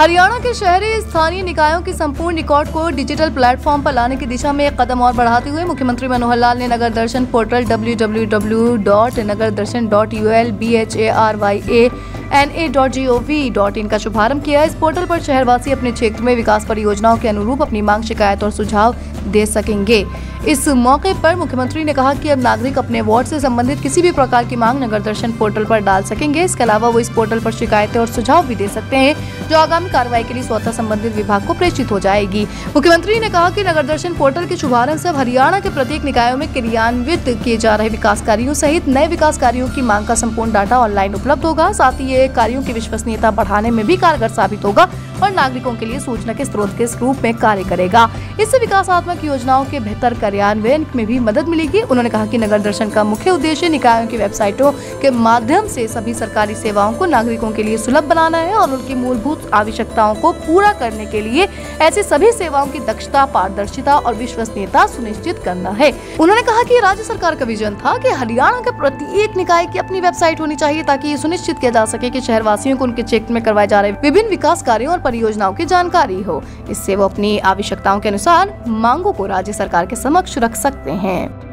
हरियाणा के शहरी स्थानीय निकायों के संपूर्ण रिकॉर्ड को डिजिटल प्लेटफॉर्म पर लाने की दिशा में एक कदम और बढ़ाते हुए मुख्यमंत्री मनोहर लाल ने नगर दर्शन पोर्टल www.nagardarshan.ulbharyana.gov.in का शुभारंभ किया। इस पोर्टल पर शहरवासी अपने क्षेत्र में विकास परियोजनाओं के अनुरूप अपनी मांग, शिकायत और सुझाव दे सकेंगे। इस मौके पर मुख्यमंत्री ने कहा कि अब नागरिक अपने वार्ड से संबंधित किसी भी प्रकार की मांग नगर दर्शन पोर्टल पर डाल सकेंगे। इसके अलावा वो इस पोर्टल पर शिकायतें और सुझाव भी दे सकते हैं, जो आगामी कार्रवाई के लिए स्वतः संबंधित विभाग को प्रेषित हो जाएगी। मुख्यमंत्री ने कहा कि नगर दर्शन पोर्टल के शुभारंभ से हरियाणा के प्रत्येक निकायों में क्रियान्वित किए जा रहे विकास कार्यों सहित नए विकास कार्यों की मांग का संपूर्ण डाटा ऑनलाइन उपलब्ध होगा। साथ ही ये कार्यों की विश्वसनीयता बढ़ाने में भी कारगर साबित होगा और नागरिकों के लिए सूचना के स्रोत के रूप में कार्य करेगा। इससे विकासात्मक योजनाओं के बेहतर कार्यान्वयन में भी मदद मिलेगी। उन्होंने कहा कि नगर दर्शन का मुख्य उद्देश्य निकायों की वेबसाइटों के माध्यम से सभी सरकारी सेवाओं को नागरिकों के लिए सुलभ बनाना है और उनकी मूलभूत आवश्यकताओं को पूरा करने के लिए ऐसी सभी सेवाओं की दक्षता, पारदर्शिता और विश्वसनीयता सुनिश्चित करना है। उन्होंने कहा कि राज्य सरकार का विजन था कि हरियाणा के प्रत्येक निकाय की अपनी वेबसाइट होनी चाहिए, ताकि ये सुनिश्चित किया जा सके कि शहरवासियों को उनके क्षेत्र में करवाए जा रहे विभिन्न विकास कार्यों और परियोजनाओं की जानकारी हो। इससे वो अपनी आवश्यकताओं के अनुसार मांगों को राज्य सरकार के समक्ष रख सकते हैं।